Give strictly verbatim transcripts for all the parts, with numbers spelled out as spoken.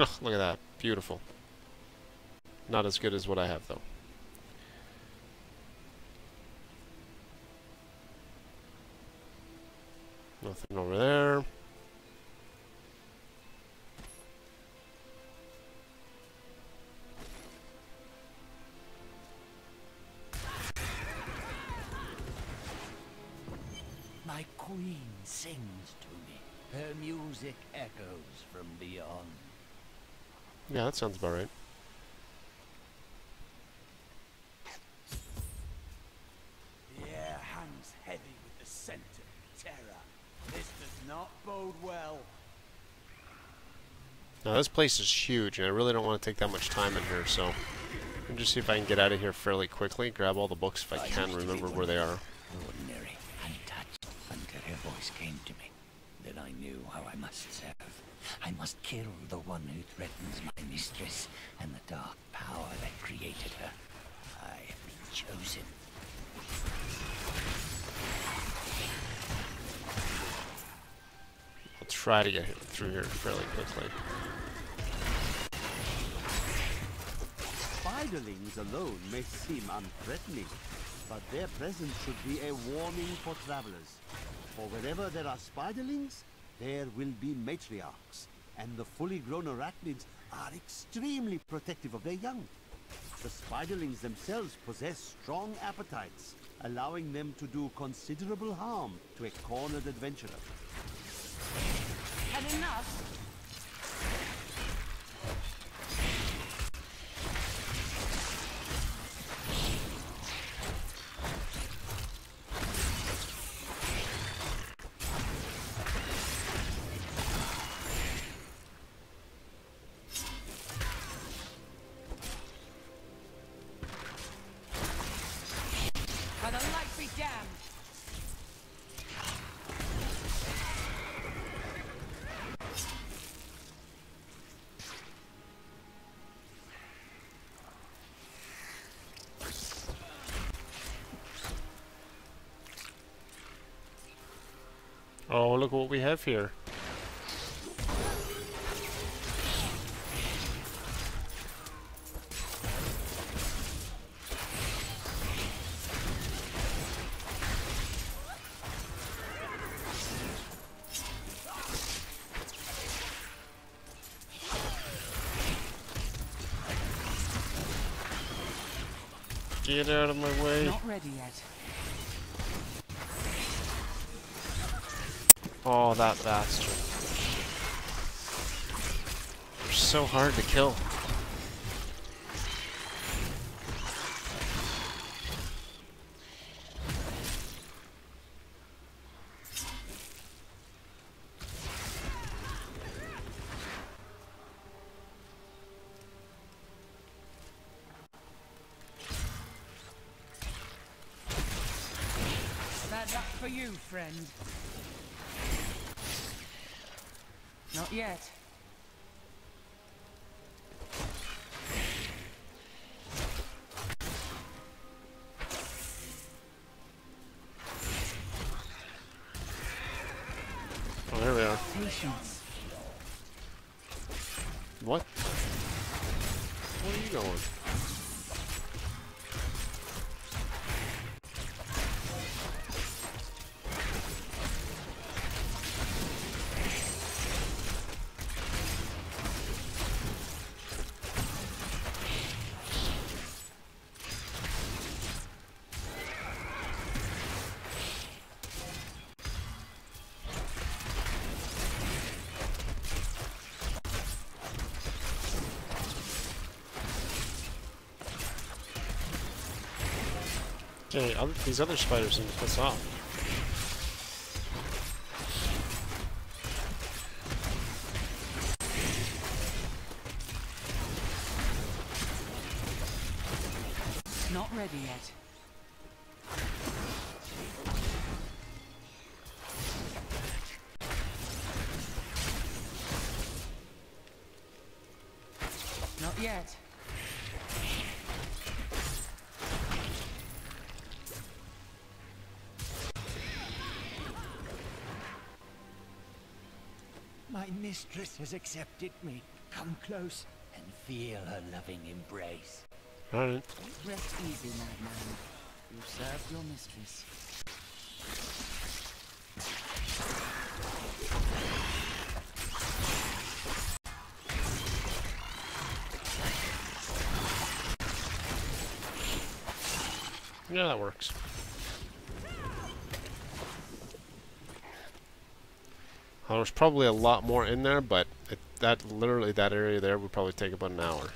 Oh, look at that. Beautiful. Not as good as what I have, though. Nothing over there. My queen sings to me. Her music echoes from beyond. Yeah, that sounds about right. The air hangs heavy with the scent of terror. This does not bode well. Now, this place is huge, and I really don't want to take that much time in here, so... I'll just see if I can get out of here fairly quickly, grab all the books if I can remember where they are. Ordinary, untouched, until her voice came to me. Then I knew how I must serve. I must kill the one who threatens my mistress and the dark power that created her. I have been chosen. I'll try to get through here fairly quickly. Spiderlings alone may seem unthreatening, but their presence should be a warning for travelers. For wherever there are spiderlings, there will be matriarchs, and the fully grown arachnids are extremely protective of their young. The spiderlings themselves possess strong appetites, allowing them to do considerable harm to a cornered adventurer. Had enough. Oh, look what we have here. Get out of my way. Not ready yet. Oh, that bastard. They're so hard to kill. That's up for you, friend. Not yet. Oh, there we are. Patience. What? Where are you going? Okay, other, these other spiders seem to piss off. It's not ready yet. Not yet. Mistress has accepted me. Come close and feel her loving embrace. All right. Rest easy, madman. You served your mistress. Yeah, that works. Well, there's probably a lot more in there, but it, that literally that area there would probably take about an hour.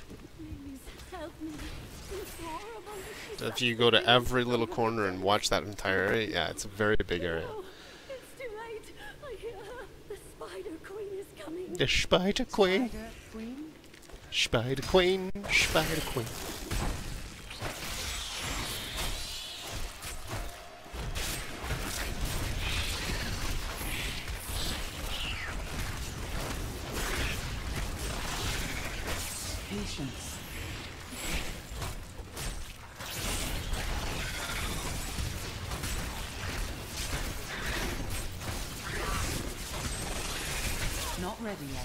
If you go to every little corner and watch that entire area, yeah, it's a very big area. Oh, it's too late. I hear her. The Spider Queen is coming. The Spider Queen. Spider Queen. Spider Queen. Spider Queen. Patience. Not ready yet.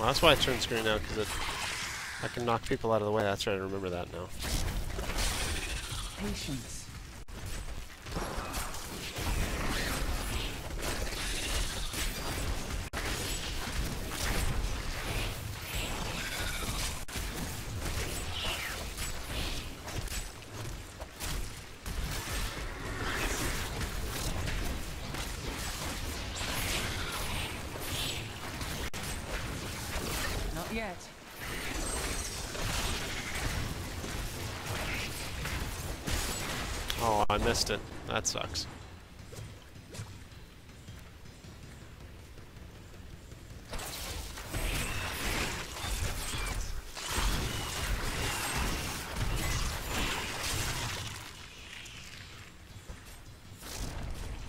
That's why I turn screen now, because I can knock people out of the way. That's right, I remember that now. Patience. Yet. Oh, I missed it. That sucks.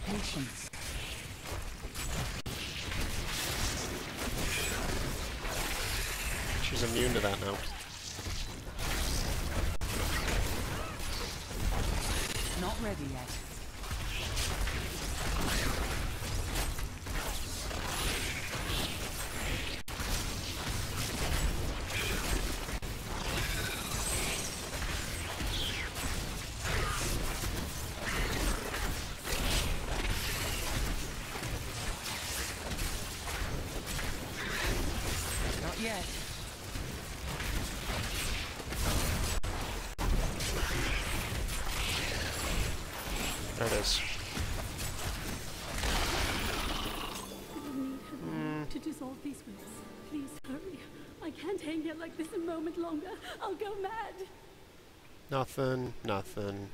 Patience. She's immune to that now. Not ready yet. Not yet. There it is. Mm. To dissolve these wheels, please hurry. I can't hang here like this a moment longer. I'll go mad. Nothing. Nothing.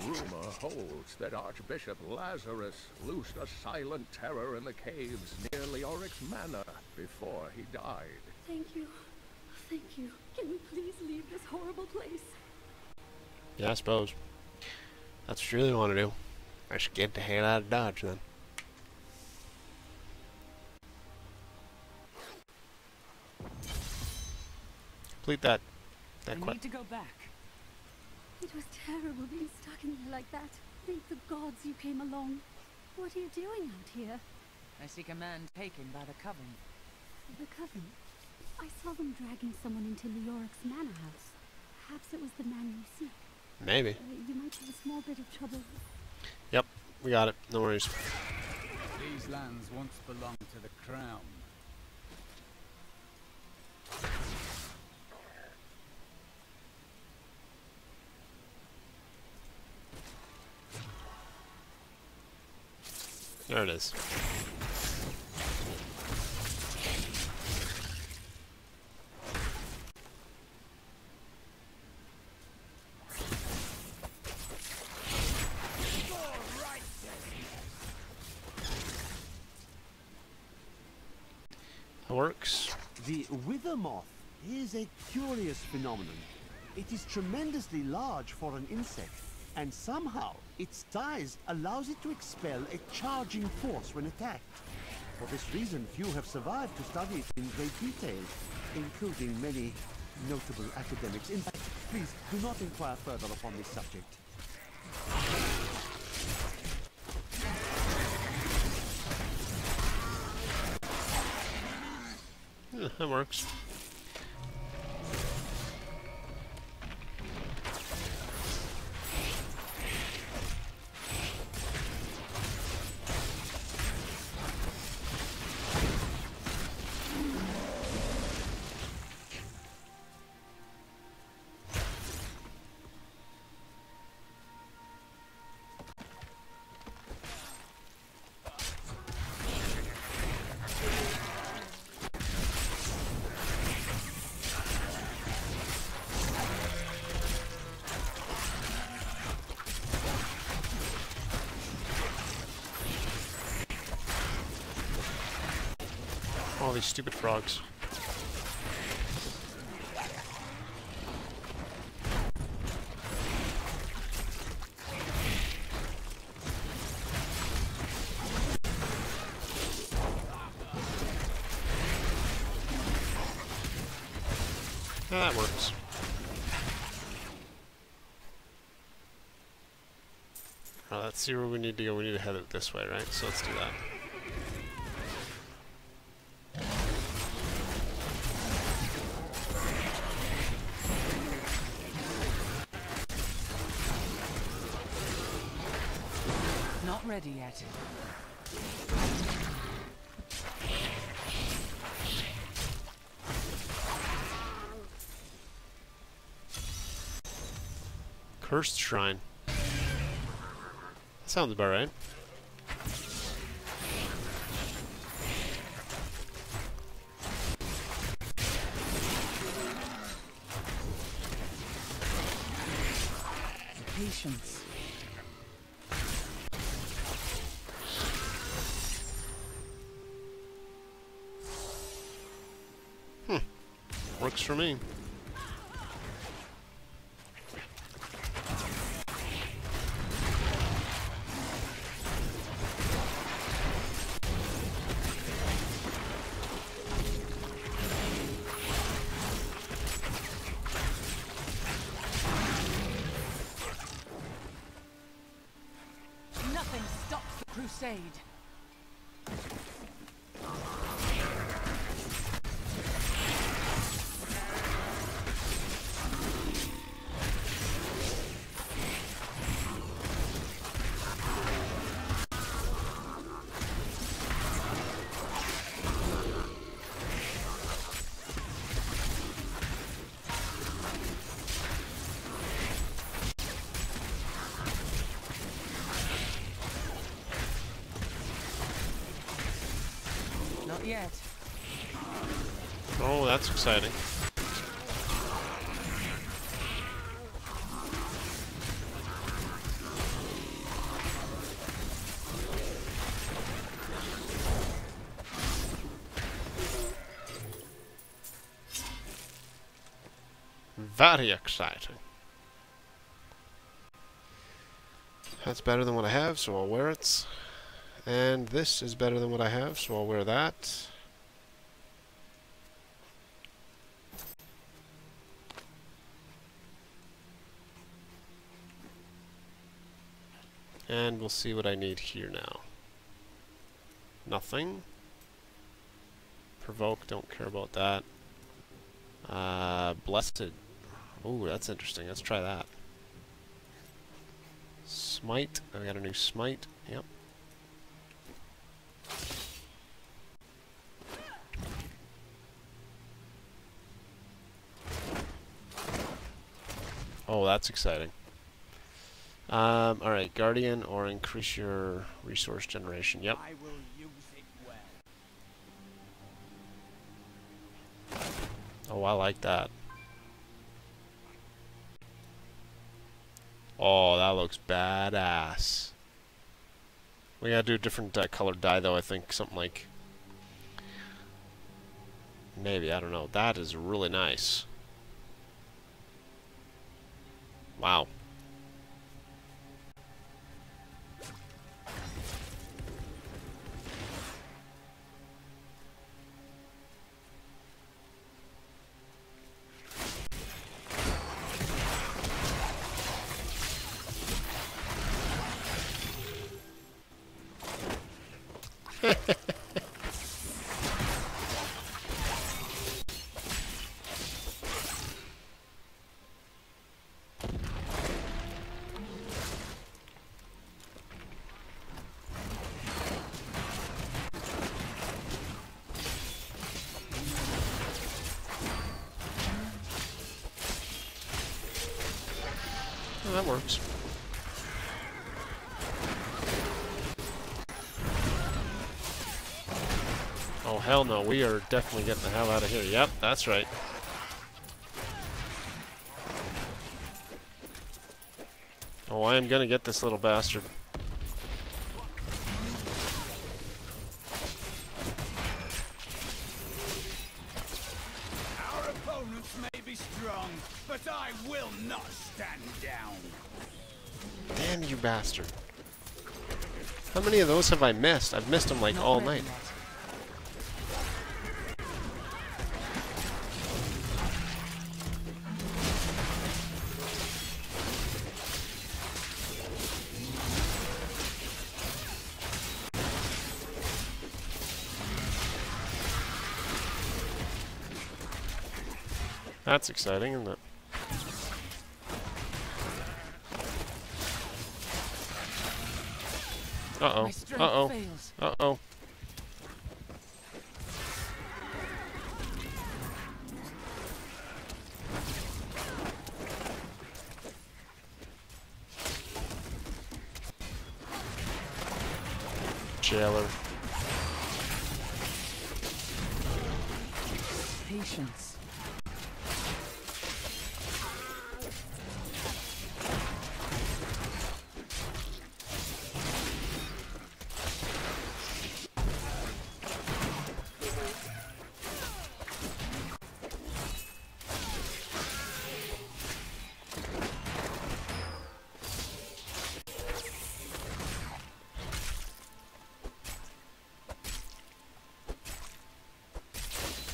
Rumor holds that Archbishop Lazarus loosed a silent terror in the caves near Leoric's Manor before he died. Thank you. Thank you. Can we please leave this horrible place? Yeah, I suppose. That's what you really want to do. I should get the hell out of Dodge then. Complete that. That quest. I need to go back. It was terrible being stuck in here like that. Thank the gods you came along. What are you doing out here? I seek a man taken by the Coven. The Coven? I saw them dragging someone into Leoric's Manor House. Perhaps it was the man you seek. Maybe. Uh, you might have a small bit of trouble. Yep, we got it. No worries. These lands once belonged to the crown. There it is. Works. The Wither Moth is a curious phenomenon. It is tremendously large for an insect, and somehow its size allows it to expel a charging force when attacked. For this reason, few have survived to study it in great detail, including many notable academics. In fact, please do not inquire further upon this subject. Yeah, that works. All these stupid frogs. That works. Well, let's see where we need to go. We need to head it this way, right? So let's do that. Ready yet. Cursed Shrine. That sounds about right. Patience. For me. Nothing stops the crusade. Yet. Oh, that's exciting. Very exciting. That's better than what I have, so I'll wear it. And this is better than what I have, so I'll wear that. And we'll see what I need here now. Nothing. Provoke, don't care about that. Uh, Blessed. Ooh, that's interesting. Let's try that. Smite. I got a new smite. Yep. Oh, that's exciting. Um, alright, Guardian or increase your resource generation. Yep. I will use it well. Oh, I like that. Oh, that looks badass. We gotta do a different uh, colored dye, though, I think. Something like Maybe, I don't know. That is really nice. Wow. That works. Oh, hell no. We are definitely getting the hell out of here. Yep, that's right. Oh, I am going to get this little bastard. Our opponents may be strong, but I will not stand down. Damn you, bastard. How many of those have I missed? I've missed them like not all night. That's exciting, isn't it? Uh-oh. Uh-oh. Uh-oh. Jailer. Patience.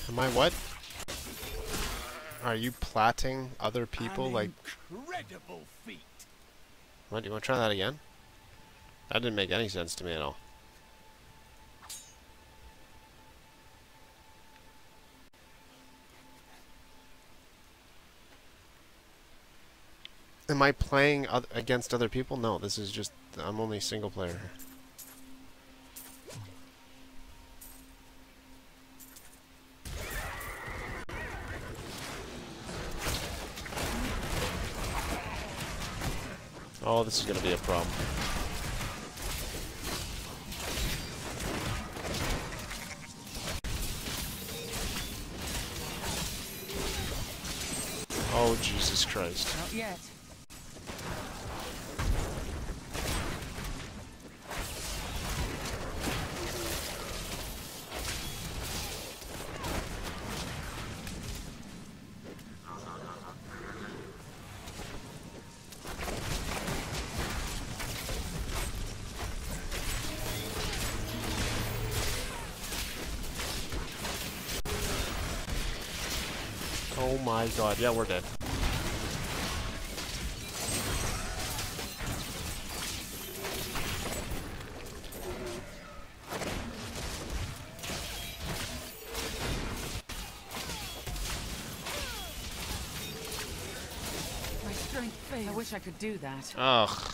Am I what? Are you plaiting other people? An like incredible feat. What, you want to try that again? That didn't make any sense to me at all. Am I playing oth- against other people? No, this is just I'm only single player. Oh, this is going to be a problem. Oh, Jesus Christ. Not yet. Oh my god, yeah, we're dead. My strength failed. I wish I could do that. Ugh.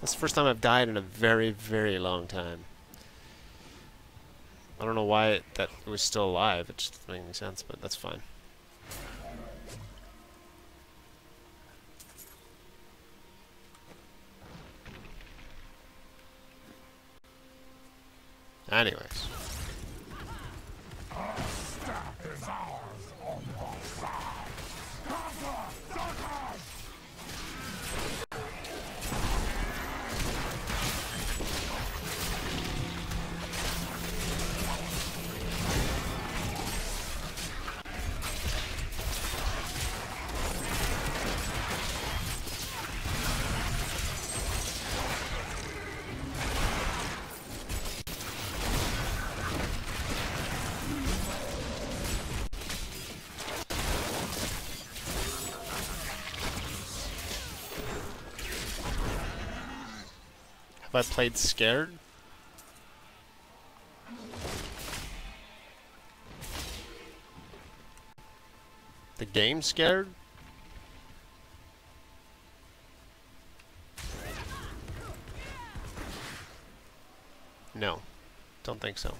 That's the first time I've died in a very, very long time. I don't know why it, that it was still alive. It just doesn't make any sense, but that's fine. Anyways. I played scared. The game scared? No, don't think so.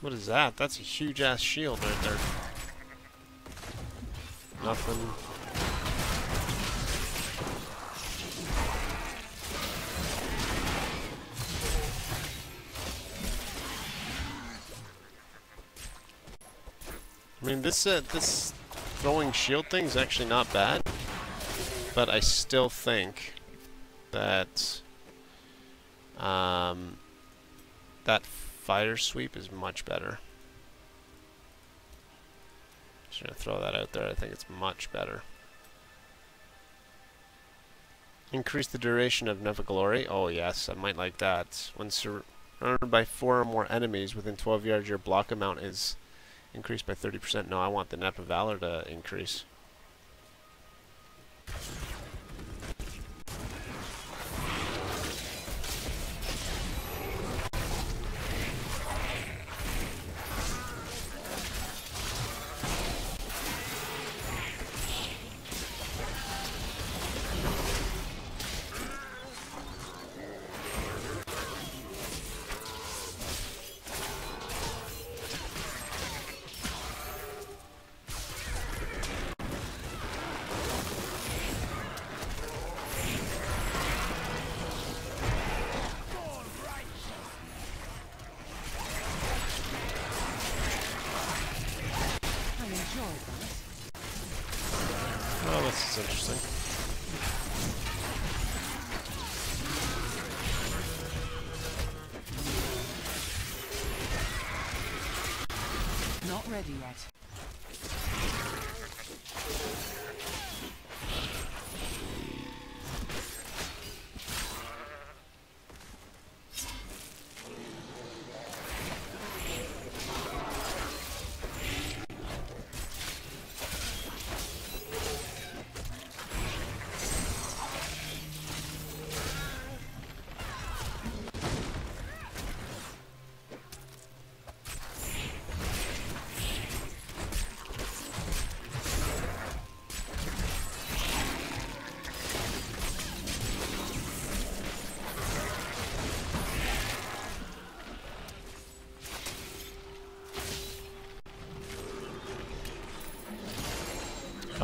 What is that? That's a huge ass shield right there. Nothing. I mean, this uh, this throwing shield thing is actually not bad, but I still think that um that. Fire sweep is much better. Just gonna throw that out there. I think it's much better. Increase the duration of Nephaglory. Oh yes, I might like that. When surrounded by four or more enemies within twelve yards, your block amount is increased by thirty percent. No, I want the Nep of Valor to increase.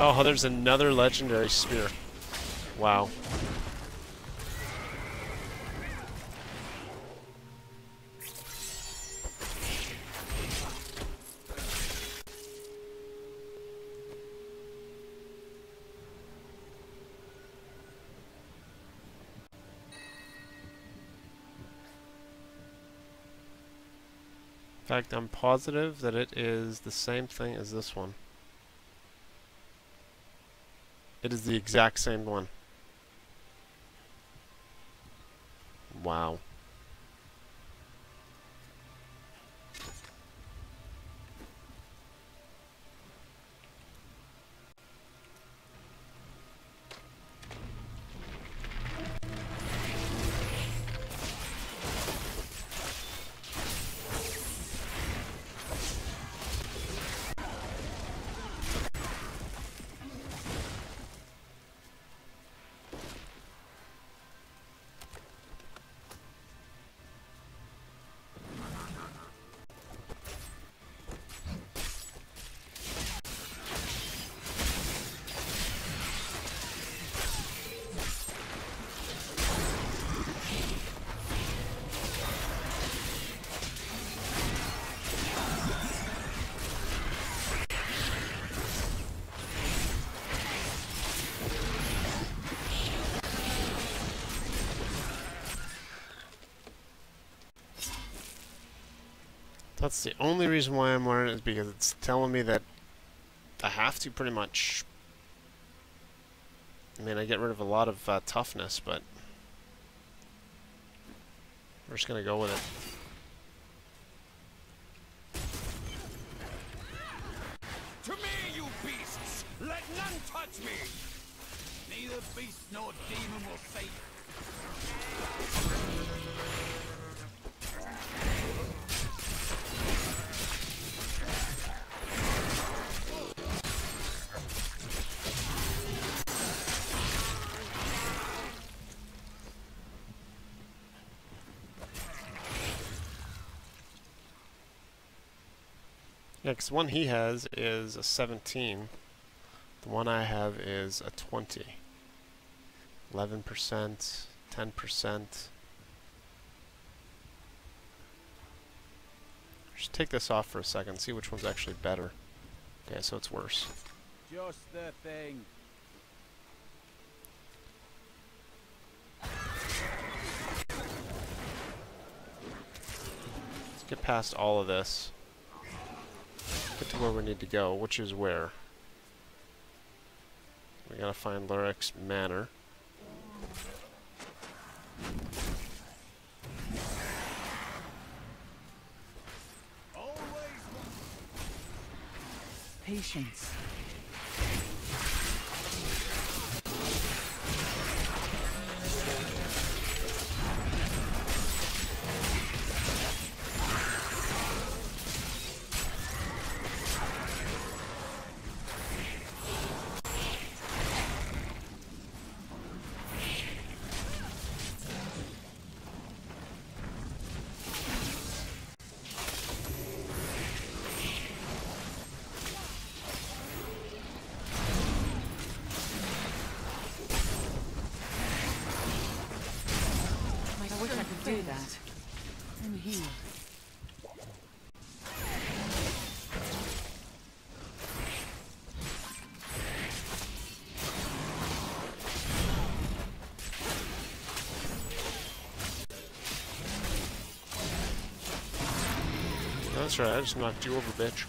Oh, there's another legendary spear. Wow. In fact, I'm positive that it is the same thing as this one. It is the exact same one. Wow. That's the only reason why I'm learning it, is because it's telling me that I have to, pretty much. I mean, I get rid of a lot of uh, toughness, but we're just gonna go with it. To me, you beasts! Let none touch me! Neither beast nor demon will save Next one he has is a seventeen. The one I have is a twenty. Eleven percent, ten percent. Just take this off for a second, see which one's actually better. Okay, so it's worse. Just the thing. Let's get past all of this. Get to where we need to go, which is where? We gotta find Lyrux Manor. Patience. That's right, I just knocked you over, bitch.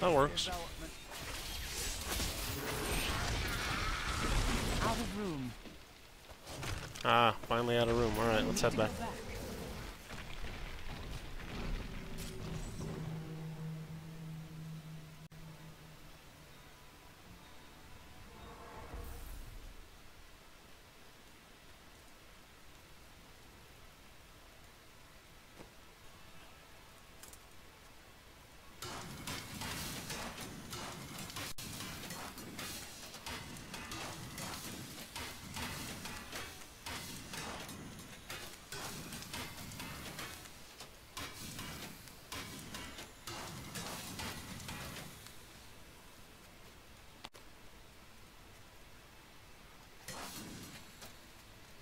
That works. Out of room. Ah, finally out of room. All right, let's head back. back.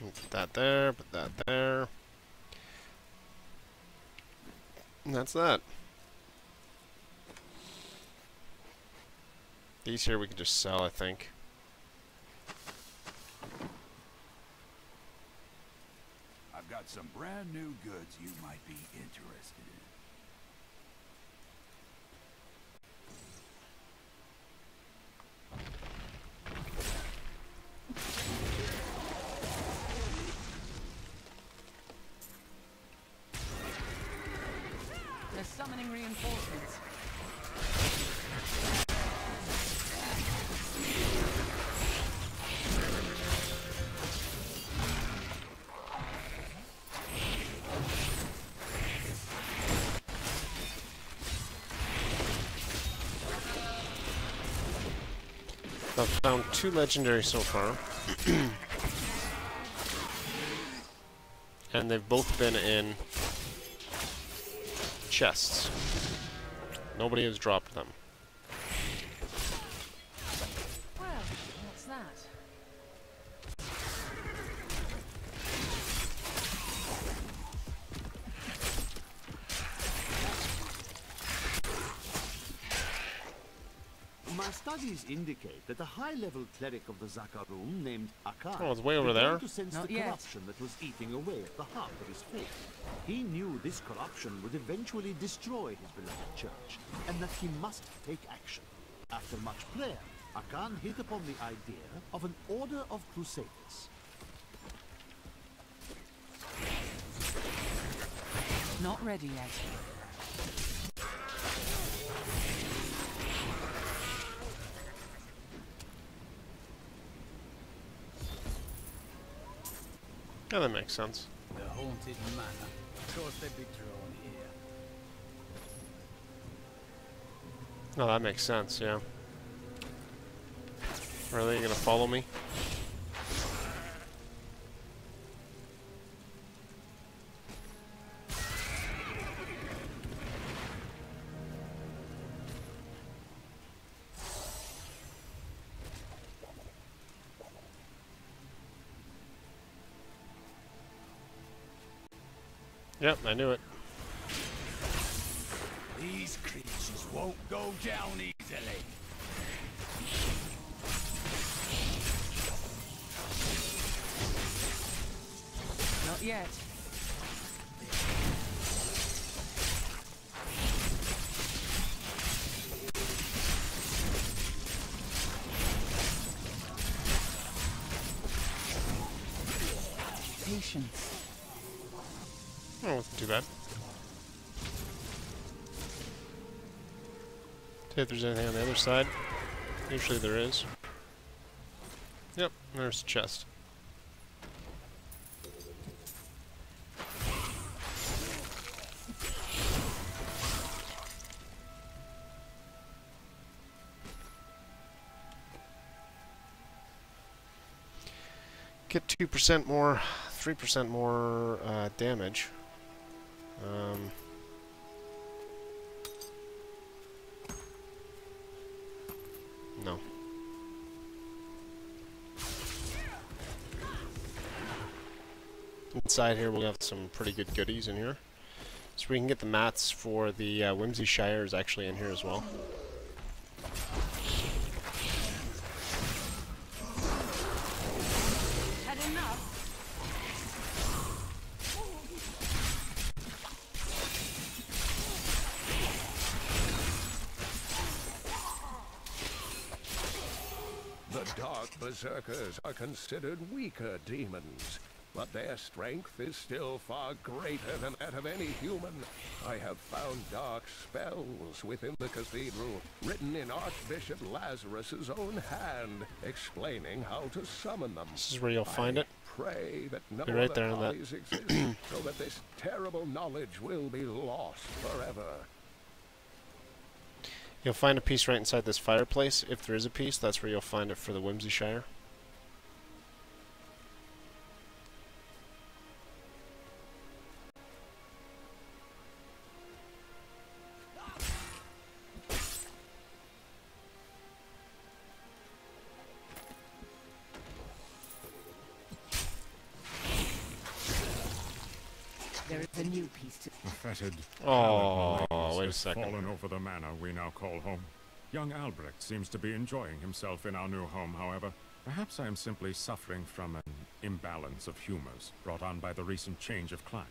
Put that there, put that there. And that's that. These here we can just sell, I think. I've got some brand new goods you might be interested in. I've found two legendary so far. and they've both been in chests. Nobody has dropped them. Well, what's that? My studies indicate that a high-level cleric of the Zakkarum named Akhan. Oh, it's way over there. To sense Not the yet. corruption that was eating away at the heart of his faith. He knew this corruption would eventually destroy his beloved church, and that he must take action. After much prayer, Akhan hit upon the idea of an order of crusaders. Not ready yet. Yeah, that makes sense. The haunted manor. Of course they'd be drawn here. Oh, that makes sense, yeah. Really? You're gonna follow me? Yep, I knew it. These creatures won't go down easily. Not yet. Patience. Oh, wasn't too bad. See if there's anything on the other side. Usually there is. Yep, there's a chest. Get two percent more, three percent more uh, damage. Um, no. Inside here we have some pretty good goodies in here. So we can get the mats for the uh, Whimsyshire is actually in here as well. Berserkers are considered weaker demons, but their strength is still far greater than that of any human. I have found dark spells within the cathedral, written in Archbishop Lazarus's own hand, explaining how to summon them. This is where you'll find it. Pray that no other right there in that. exist, so that this terrible knowledge will be lost forever. You'll find a piece right inside this fireplace. If there is a piece, that's where you'll find it for the Whimsyshire. Oh, wait a second. Fallen over the manor we now call home. Young Albrecht seems to be enjoying himself in our new home, however. Perhaps I am simply suffering from an imbalance of humors brought on by the recent change of climate.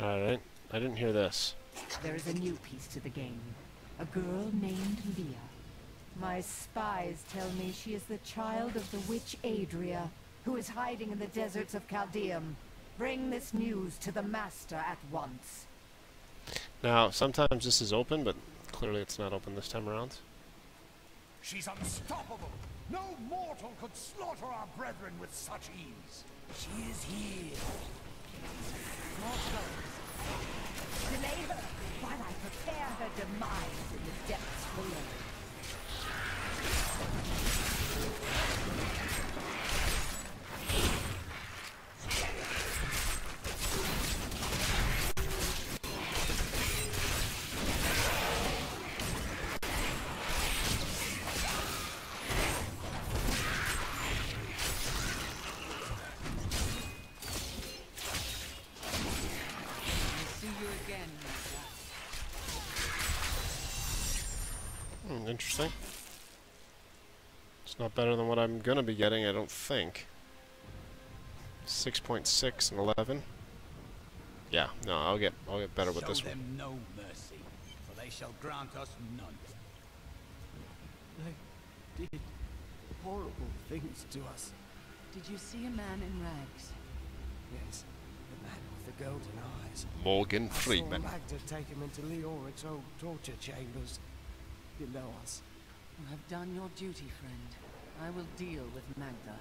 Alright, I didn't hear this. There is a new piece to the game. A girl named Leah. My spies tell me she is the child of the witch Adria, who is hiding in the deserts of Chaldeum. Bring this news to the master at once. Now, sometimes this is open, but clearly it's not open this time around. She's unstoppable! No mortal could slaughter our brethren with such ease. She is here. Mortals, delay her while I prepare her demise in the depths below. Interesting. It's not better than what I'm gonna be getting, I don't think. six point six and eleven. Yeah, no, I'll get I'll get better with this one. Show them no mercy, for they shall grant us none. They did horrible things to us. Did you see a man in rags? Yes, the man with the golden eyes. Morgan Freeman. I saw Magda take him into Leoric's old torture chambers. You know us. You have done your duty, friend. I will deal with Magda.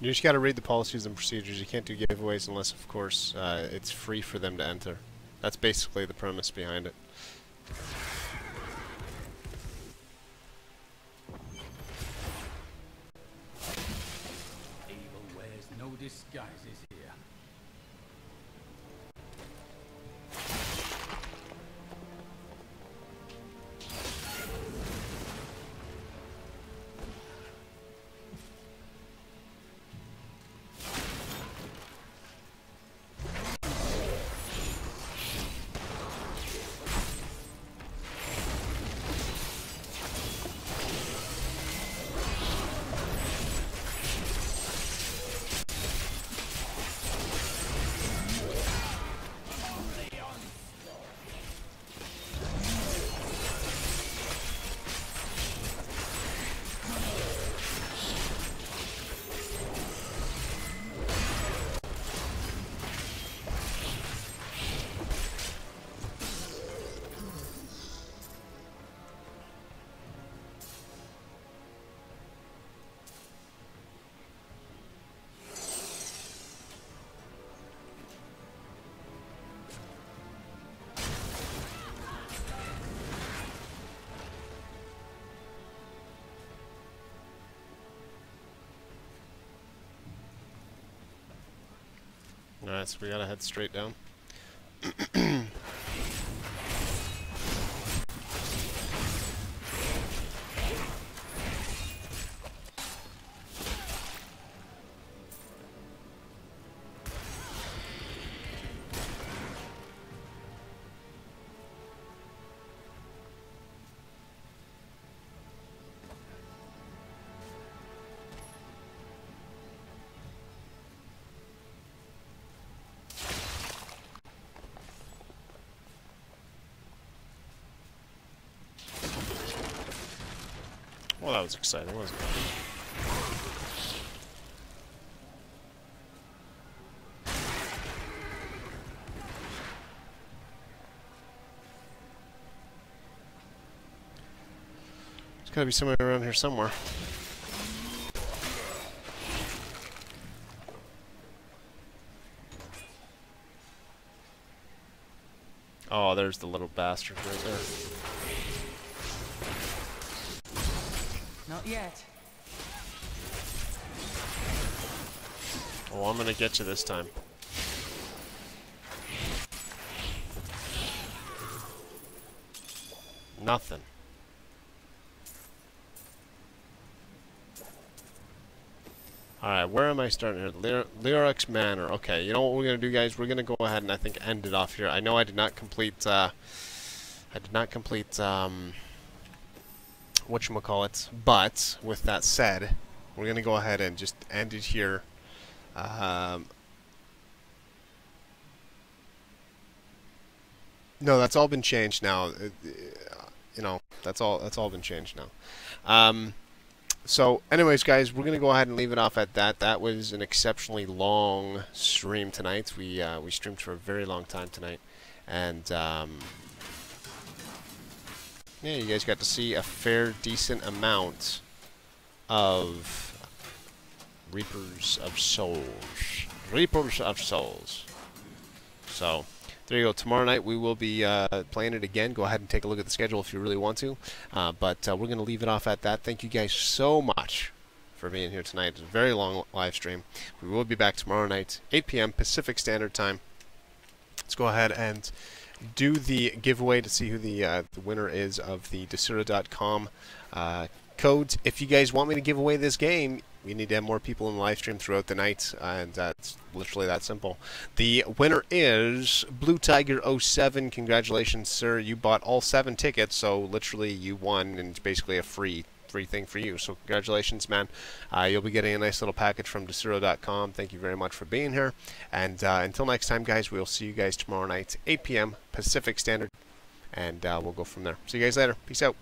You just gotta read the policies and procedures. You can't do giveaways unless, of course, uh, it's free for them to enter. That's basically the premise behind it. Evil wears no disguises here. Alright, so we gotta head straight down. Well, that was exciting, wasn't it? There's gotta be somebody around here somewhere. Oh, there's the little bastard right there. Not yet. Oh, I'm gonna get you this time. Nothing. Alright, where am I starting here? Lyrux Manor. Okay, you know what we're gonna do, guys? We're gonna go ahead and I think end it off here. I know I did not complete, uh... I did not complete, um... whatchamacallit, but with that said, we're going to go ahead and just end it here. Um, no, that's all been changed now. It, uh, you know, that's all that's all been changed now. Um, so, anyways, guys, we're going to go ahead and leave it off at that. That was an exceptionally long stream tonight. We, uh, we streamed for a very long time tonight, and... Um, yeah, you guys got to see a fair, decent amount of Reapers of Souls. Reapers of Souls. So, there you go. Tomorrow night we will be uh, playing it again. Go ahead and take a look at the schedule if you really want to. Uh, but uh, we're going to leave it off at that. Thank you guys so much for being here tonight. It's a very long live stream. We will be back tomorrow night, eight P M Pacific Standard Time. Let's go ahead and... do the giveaway to see who the, uh, the winner is of the Desura dot com uh, codes. If you guys want me to give away this game, we need to have more people in live stream throughout the night, and that's literally that simple. The winner is Blue Tiger oh seven. Congratulations, sir. You bought all seven tickets, so literally you won, and it's basically a free free thing for you. So congratulations, man. Uh, you'll be getting a nice little package from Desura dot com. Thank you very much for being here. And uh, until next time, guys, we'll see you guys tomorrow night, eight p m Pacific Standard, and uh, we'll go from there. See you guys later. Peace out.